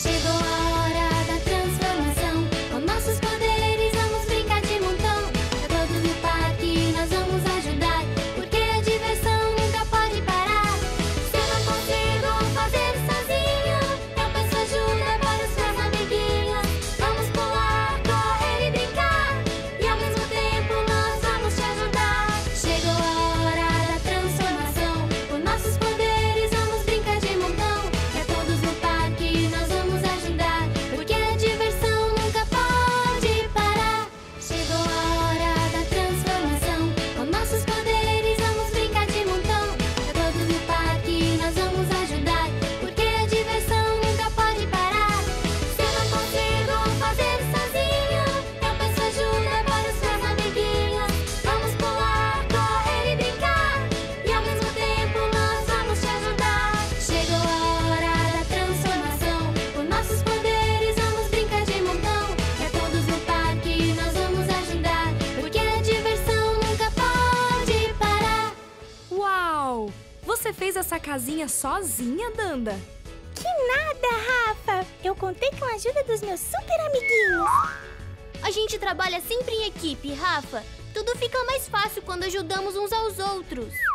Chegou a hora da transformação. Com nossos poderes vamos brincar de montão. A todos no parque nós vamos ajudar, porque a diversão nunca pode parar. Se eu não consigo fazer sozinho, eu peço ajuda para os meus amiguinhos. Vamos pular, correr e brincar, e ao mesmo tempo nós vamos te ajudar. Chegou a hora da transformação. Com nossos poderes vamos brincar de montão. E a todos no parque nós vamos ajudar, porque a diversão nunca pode parar. Chegou a hora da transformação. Com nossos poderes vamos brincar de montão. A todos no parque nós vamos ajudar, porque a diversão nunca pode parar. Se eu não consigo fazer sozinho, eu peço ajuda para os meus amiguinhos. Vamos pular, correr e brincar, e ao mesmo tempo nós vamos te ajudar. Chegou a hora da transformação. Com nossos poderes vamos brincar de montão. E a todos no parque nós vamos ajudar, porque a diversão nunca pode parar. Uau! Você fez essa casinha sozinha, Danda? Que nada, Rafa! Eu contei com a ajuda dos meus super amiguinhos. A gente trabalha sempre em equipe, Rafa. Tudo fica mais fácil quando ajudamos uns aos outros.